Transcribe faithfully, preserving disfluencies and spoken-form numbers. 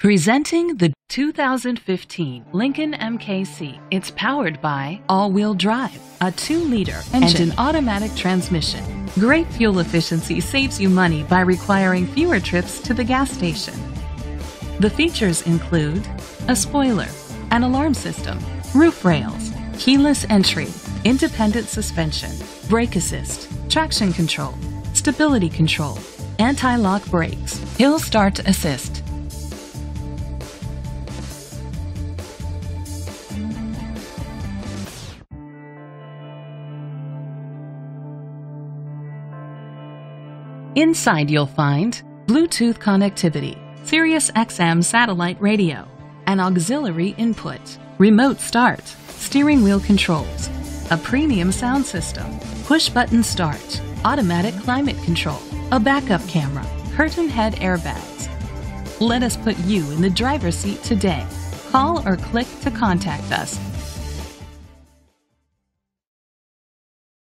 Presenting the two thousand fifteen Lincoln M K C. It's powered by all-wheel drive, a two liter engine, and an automatic transmission. Great fuel efficiency saves you money by requiring fewer trips to the gas station. The features include a spoiler, an alarm system, roof rails, keyless entry, independent suspension, brake assist, traction control, stability control, anti-lock brakes, hill start assist. Inside you'll find Bluetooth connectivity, Sirius X M satellite radio, an auxiliary input, remote start, steering wheel controls, a premium sound system, push-button start, automatic climate control, a backup camera, curtain head airbags. Let us put you in the driver's seat today. Call or click to contact us.